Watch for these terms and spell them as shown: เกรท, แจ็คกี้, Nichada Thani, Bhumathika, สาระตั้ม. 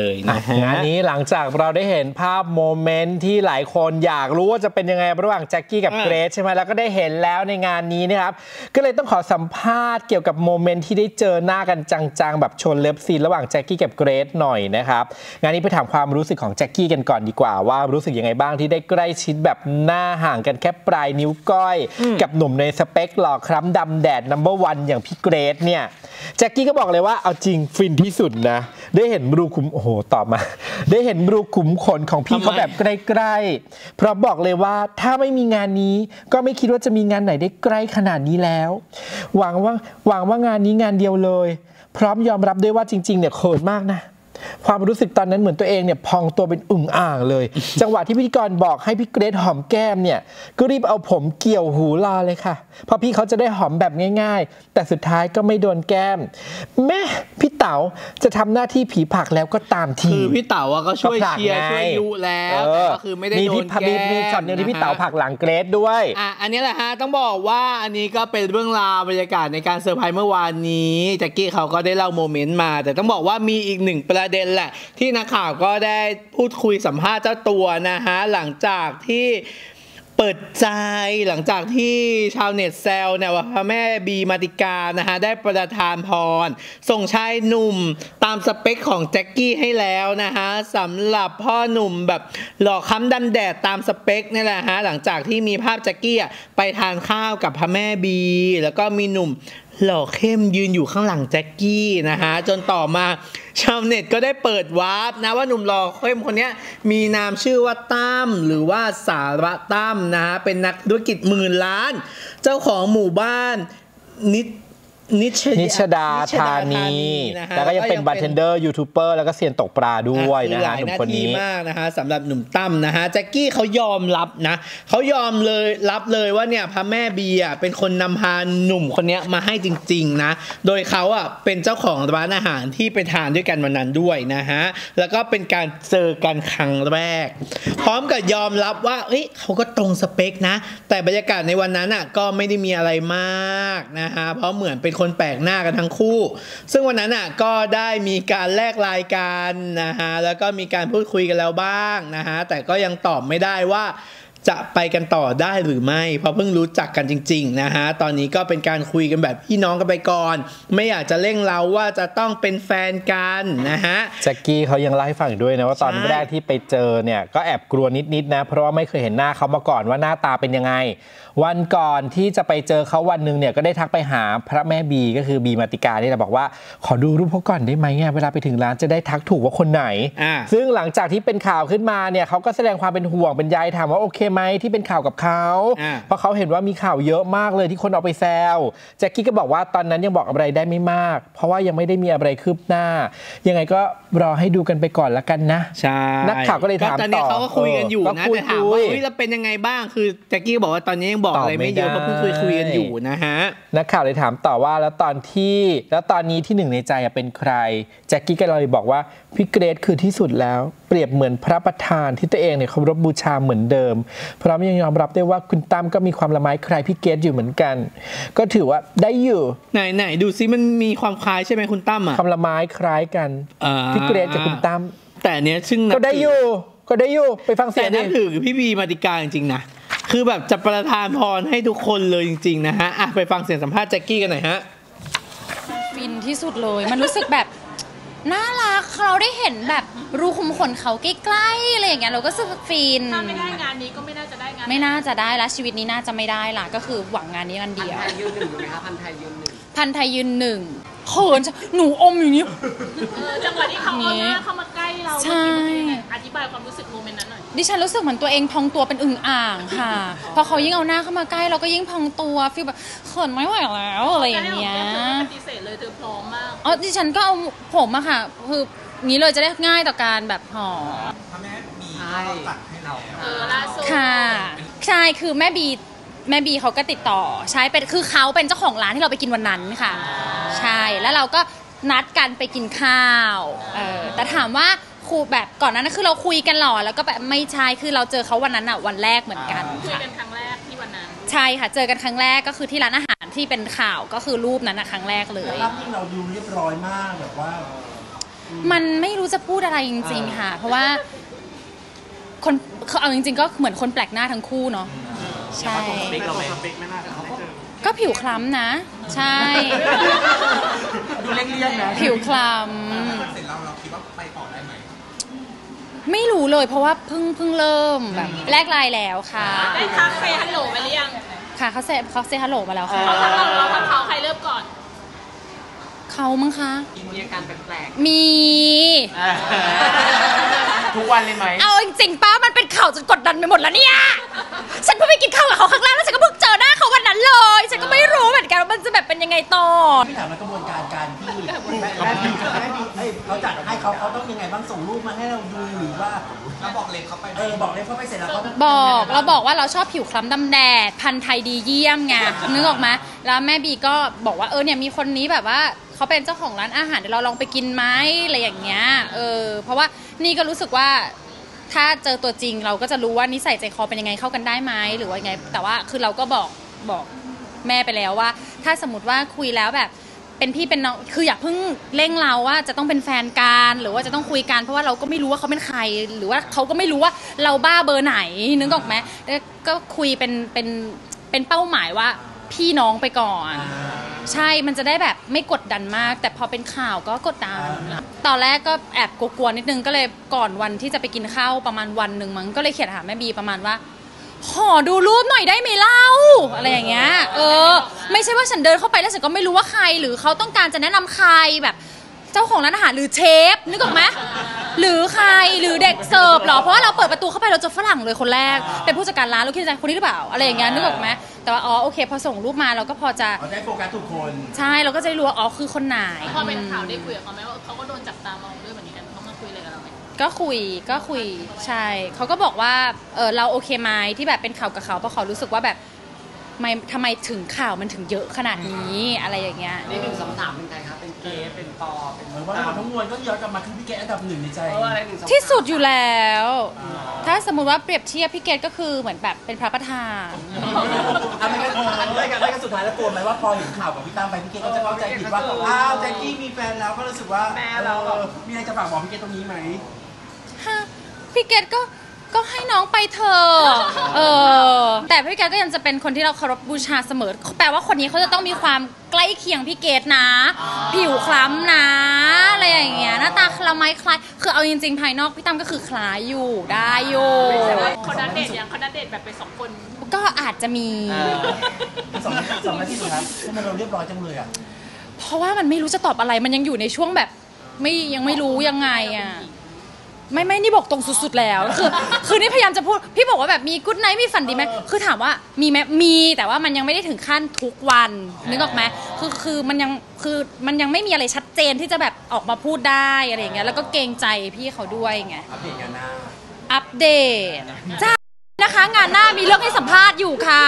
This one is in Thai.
เลยนะฮะอันนี้หลังจากเราได้เห็นภาพโมเมนต์ที่หลายคนอยากรู้ว่าจะเป็นยังไงระหว่างแจ็คกี้กับเกรซใช่ไหมแล้วก็ได้เห็นแล้วในงานนี้นะครับก็เลยต้องขอสัมภาษณ์เกี่ยวกับโมเมนต์ที่ได้เจอหน้ากันจังๆแบบชนเลิฟซีนระหว่างแจ็คกี้กับเกรซหน่อยนะครับงานนี้ไปถามความรู้สึกของแจ็คกี้กันก่อนดีกว่าว่ารู้สึกยังไงบ้างที่ได้ใกล้ชิดแบบหน้าห่างกันแค่ปลายนิ้วก้อยกับหนุ่มในสเปคหล่อคล้ำดำแดดNo.1อย่างพี่เกรซเนี่ยแจ็คกี้ก็บอกเลยว่าเอาจริงฟินที่สุดนะได้เห็นรูขุมโอ้โหตอบมาได้เห็นรูขุมขนของพี่เขาแบบใกล้ๆเพราะบอกเลยว่าถ้าไม่มีงานนี้ก็ไม่คิดว่าจะมีงานไหนได้ใกล้ขนาดนี้แล้วหวังว่างานนี้งานเดียวเลยพร้อมยอมรับด้วยว่าจริงๆเนี่ยเขินมากนะความรู้สึกตอนนั้นเหมือนตัวเองเนี่ยพองตัวเป็นอึ่งอ่างเลย จังหวะที่พิธีกรบอกให้พี่เกรซหอมแก้มเนี่ยก็รีบเอาผมเกี่ยวหูรอเลยค่ะเพราะพี่เขาจะได้หอมแบบง่ายๆแต่สุดท้ายก็ไม่โดนแก้มแม่พี่เต๋าจะทำหน้าที่ผีผักแล้วก็ตามทีคือพี่เต๋าก็ช่วยเชียร์ช่วยยุแล้วก็คือไม่ได้โดนแก้มมีช็อตนึงที่พี่เต๋าผักหลังเกรซด้วยอันนี้แหละฮะต้องบอกว่าอันนี้ก็เป็นเรื่องราวบรรยากาศในการเซอร์ไพรส์เมื่อวานนี้แจ็คกี้เขาก็ได้เล่าโมเมนต์มาแต่ต้องบอกว่ามีอีกหนึ่งประเด็นแหละที่นักข่าวก็ได้พูดคุยสัมภาษณ์เจ้าตัวนะฮะหลังจากที่เปิดใจหลังจากที่ชาวเน็ตแซวเนี่ยว่าพระแม่บีมาติกานะฮะได้ประทานพรส่งชายหนุ่มตามสเปคของแจ็คกี้ให้แล้วนะฮะสำหรับพ่อหนุ่มแบบหล่อค้ำดำแดดตามสเปคนี่แหละฮะหลังจากที่มีภาพแจ็คกี้ไปทานข้าวกับพระแม่บีแล้วก็มีหนุ่มหล่อเข้มยืนอยู่ข้างหลังแจ็คกี้นะฮะจนต่อมาชาวเน็ตก็ได้เปิดวาร์ปนะว่าหนุ่มหล่อเข้มคนนี้มีนามชื่อว่าตั้มหรือว่าสาระตั้มนะฮะเป็นนักธุรกิจหมื่นล้านเจ้าของหมู่บ้านนิชดาธานีแล้วก็ยังเป็นบาร์เทนเดอร์ยูทูบเบอร์แล้วก็เซียนตกปลาด้วยนะฮะหนุ่มคนนี้มากนะฮะสำหรับหนุ่มตั้มนะฮะแจ็คกี้เขายอมรับนะเขายอมเลยรับเลยว่าเนี่ยพระแม่บีเป็นคนนำพาหนุ่มคนนี้มาให้จริงๆนะโดยเขาอ่ะเป็นเจ้าของร้านอาหารที่ไปทานด้วยกันวันนั้นด้วยนะฮะแล้วก็เป็นการเจอกันครั้งแรกพร้อมกับยอมรับว่าเฮ้ยเขาก็ตรงสเปคนะแต่บรรยากาศในวันนั้นอ่ะก็ไม่ได้มีอะไรมากนะฮะเพราะเหมือนเป็นคนแปลกหน้ากันทั้งคู่ซึ่งวันนั้นอ่ะก็ได้มีการแลกไลน์กันนะฮะแล้วก็มีการพูดคุยกันแล้วบ้างนะฮะแต่ก็ยังตอบไม่ได้ว่าจะไปกันต่อได้หรือไม่เพราะเพิ่งรู้จักกันจริงๆนะฮะตอนนี้ก็เป็นการคุยกันแบบพี่น้องกันไปก่อนไม่อยากจะเร่งเราว่าจะต้องเป็นแฟนกันนะฮะแจ็คกี้เขายังเล่าให้ฟังด้วยนะว่าตอนแรกที่ไปเจอเนี่ยก็แอบกลัวนิดๆนะเพราะว่าไม่เคยเห็นหน้าเขามาก่อนว่าหน้าตาเป็นยังไงวันก่อนที่จะไปเจอเขาวันหนึ่งเนี่ยก็ได้ทักไปหาพระแม่บีก็คือบีมาติกานี่แหละบอกว่าขอดูรูปเขาก่อนได้ไหมเนี่ยเวลาไปถึงร้านจะได้ทักถูกว่าคนไหนซึ่งหลังจากที่เป็นข่าวขึ้นมาเนี่ยเขาก็แสดงความเป็นห่วงเป็นใยถามว่าโอเคไหมที่เป็นข่าวกับเขาเพราะเขาเห็นว่ามีข่าวเยอะมากเลยที่คนเอาไปแซวแจ็คกี้ก็บอกว่าตอนนั้นยังบอกอะไรได้ไม่มากเพราะว่ายังไม่ได้มีอะไรคืบหน้ายังไงก็รอให้ดูกันไปก่อนละกันนะนักข่าวก็เลยถามต่อตอนนี้เขาก็คุยกันอยู่นะแต่ถามว่าเราเป็นยังไงบ้างคือแจ็คกี้บอกว่าตอนนี้ยังบอกอะไรไม่เยอะเพราะเพิ่งคุยกันอยู่นะฮะนักข่าวเลยถามต่อว่าแล้วตอนนี้ที่หนึ่งในใจเป็นใครแจ็คกี้ก็เลยบอกว่าพี่เกรซคือที่สุดแล้วเปรียบเหมือนพระประธานที่ตัวเองเนี่ยเคารพบูชาเหมือนเดิมพร้อมยังยอมรับได้ว่าคุณตั้มก็มีความละไม้คล้ายพี่เกรซอยู่เหมือนกันก็ถือว่าได้อยู่ไหนดูซิมันมีความคล้ายใช่ไหมคุณตั้มอะความละไม้คล้ายกันพี่เกรซกับคุณตั้มแต่เนี้ยซึ่งก็ได้อยู่ไปฟังเสียงนี่ถือพี่บีมาติกาจริงๆนะคือแบบจะประทานพรให้ทุกคนเลยจริงๆนะฮะไปฟังเสียงสัมภาษณ์แจ็คกี้กันหน่อยฮะฟินที่สุดเลยมันรู้สึกแบบน่ารักเราได้เห็นแบบรูขุมขนเขาใกล้ๆอะไรอย่างเงี้ยเราก็รู้สึกฟินถ้าไม่ได้งานนี้ก็ไม่น่าจะได้งานไม่น่าจะได้ละชีวิตนี้น่าจะไม่ได้ละก็คือหวังงานนี้งานเดียวพันไทยยืนหนึ่งเขินหนูอมอยู่นี่จังหวะที่เขาเอาหน้าเข้ามาใกล้เราใช่อธิบายความรู้สึกโมเมนต์นั้นหน่อยดิฉันรู้สึกเหมือนตัวเองพองตัวเป็นอึ่งอ่างค่ะพอเขายิ่งเอาหน้าเข้ามาใกล้เราก็ยิ่งพองตัวฟีลแบบเขินไม่ไหวแล้วอะไรอย่างเงี้ยปฏิเสธเลยเธอพร้อมมากอ๋อดิฉันก็เอาผมอะค่ะคือนี้เลยจะได้ง่ายต่อการแบบหอมแม่บีตัดให้เราล่าสุดค่ะใช่คือแม่บีเขาก็ติดต่อใช้เป็นคือเขาเป็นเจ้าของร้านที่เราไปกินวันนั้นค่ะใช่แล้วเราก็นัดกันไปกินข้าวแต่ถามว่าคุยแบบก่อนนั้นคือเราคุยกันหรอแล้วก็แบบไม่ใช่คือเราเจอเขาวันนั้นอะวันแรกเหมือนกันคุยกันครั้งแรกที่วันนั้นใช่ค่ะเจอกันครั้งแรกก็คือที่ร้านอาหารที่เป็นข่าวก็คือรูปนั้นอะครั้งแรกเลยภาพที่เราดูเรียบร้อยมากแบบว่า มันไม่รู้จะพูดอะไรจริงๆค่ะเพราะว่าคนเอาจริงๆก็เหมือนคนแปลกหน้าทั้งคู่เนาะใช่ก็ผิวคล้ำนะใช่ดูเลี่ยนๆนะผิวคล้ำเสร็จแล้วเราคิดว่าไปต่อได้ไหมไม่รู้เลยเพราะว่าเพิ่งเริ่มแบบแลกไลน์แล้วค่ะได้ทักเซฮัลโหลมาหรือยังค่ะเขาเซฮัลโหลมาแล้วค่ะเราทักเขาใครเริ่มก่อนเขามั้งคะมีอาการแปลกๆมีทุกวันเลยไหมเอาจริงๆป้ามันเป็นข่าวจนกดดันไปหมดแล้วเนี่ยฉันเพิ่งไปกินข้าวกับเขาครั้งแรกแล้วฉันก็เพิ่งเจอหน้าเขาวันนั้นเลยฉันก็ไม่รู้เหมือนกันว่ามันจะแบบเป็นยังไงต่อพี่ถามว่ากระบวนการที่เขาจัดให้เขาต้องยังไงบ้างส่งรูปมาให้เราดูหรือว่าเราบอกเลยเขาไปบอกเลยเขาไปเสร็จแล้วเขาบอกเราบอกว่าเราชอบผิวคล้ำดำแดดพันธุ์ไทยดีเยี่ยมไงนึกออกไหมแล้วแม่บีก็บอกว่าเนี่ยมีคนนี้แบบว่าเขาเป็นเจ้าของร้านอาหารเดี๋ยวเราลองไปกินไหมอะไรอย่างเงี้ยเพราะว่านี่ก็รู้สึกว่าถ้าเจอตัวจริงเราก็จะรู้ว่านิสัยใจคอเป็นยังไงเข้ากันได้ไหมหรือว่าไงแต่ว่าคือเราก็บอกแม่ไปแล้วว่าถ้าสมมติว่าคุยแล้วแบบเป็นพี่เป็นน้องคืออย่าเพิ่งเร่งเราว่าจะต้องเป็นแฟนกันหรือว่าจะต้องคุยกันเพราะว่าเราก็ไม่รู้ว่าเขาเป็นใครหรือว่าเขาก็ไม่รู้ว่าเราบ้าเบอร์ไหนนึกออกไหมก็คุยเป็นเป้าหมายว่าพี่น้องไปก่อนใช่มันจะได้แบบไม่กดดันมากแต่พอเป็นข่าวก็กดดันตอนแรกก็แอบกลัวๆนิดนึงก็เลยก่อนวันที่จะไปกินข้าวประมาณวันหนึ่งมั้งก็เลยเขียนหาแม่บีประมาณว่าขอดูรูปหน่อยได้ไหมเล่าอะไรอย่างเงี้ยไม่ใช่ว่าฉันเดินเข้าไปแล้วฉันก็ไม่รู้ว่าใครหรือเขาต้องการจะแนะนำใครแบบเจ้าของร้านอาหารหรือเชฟนึกออกไหมหรือใครหรือเด็กเสิร์ฟหรอเพราะว่าเราเปิดประตูเข้าไปเราเจอฝรั่งเลยคนแรกเป็นผู้จัดการร้านเราคิดใจคนนี้หรือเปล่าอะไรอย่างเงี้ยนึกออกไหมแต่ว่าโอเคพอส่งรูปมาเราก็พอจะได้โฟกัสทุกคนใช่เราก็จะรู้ว่าคือคนไหนพอเป็นข่าวได้คุยกับเขาไหมว่าเขาก็โดนจับตามองด้วยแบบนี้กันเขามาคุยอะไรกับเราไหมก็คุยใช่เขาก็บอกว่าเราโอเคไหมที่แบบเป็นข่าวกับเขาเพราะเขารู้สึกว่าแบบทำไมถึงข่าวมันถึงเยอะขนาดนี้อะไรอย่างเงี้ยนี่1 2 3เป็นใครครับเป็นเกย์เป็นปอเป็นเหมือนว่าทั้งมวลก็ย้อนกลับมาคือพี่เกย์อันดับ1ในใจที่สุดอยู่แล้วถ้าสมมุติว่าเปรียบเทียบพี่เกย์ก็คือเหมือนแบบเป็นพระประธานอะไรกันสุดท้ายแล้วโกรธไหมว่าพอเห็นข่าวกับพี่ตั้มไปพี่เกย์ก็จะเข้าใจผิดว่าอ้าวแจ็คกี้มีแฟนแล้วก็รู้สึกว่าแม่เรามีอะไรจะฝากบอกพี่เกย์ตรงนี้ไหมฮะพี่เกย์ก็ให้น้องไปเถอะแต่พี่เกดก็ยังจะเป็นคนที่เราเคารพบูชาเสมอแปลว่าคนนี้เขาจะต้องมีความใกล้เคียงพี่เกดนะผิวคล้ำนะอะไรอย่างเงี้ยหน้าตาคล้ำคล้ายคือเอาจริงๆภายนอกพี่ตั้มก็คือคล้ายอยู่ได้อยู่เขาดันเดทอย่างเขาดันเดทแบบไป2 คนก็อาจจะมี2 นาทีครับทำไมเราเรียบร้อยจังเลยอ่ะเพราะว่ามันไม่รู้จะตอบอะไรมันยังอยู่ในช่วงแบบยังไม่รู้ยังไงอ่ะไม่นี่บอกตรงสุดๆแล้วคือนี่พยายามจะพูดพี่บอกว่าแบบมีกู๊ดไนท์มีฝันดีไหมคือถามว่ามีไหมมีแต่ว่ามันยังไม่ได้ถึงขั้นทุกวันนึกออกไหมคือมันยังไม่มีอะไรชัดเจนที่จะแบบออกมาพูดได้อะไรอย่างเงี้ยแล้วก็เกรงใจพี่เขาด้วยไงอัปเดตงานหน้าอัปเดตจ้านะคะงานหน้ามีเรื่องให้สัมภาษณ์อยู่ค่ะ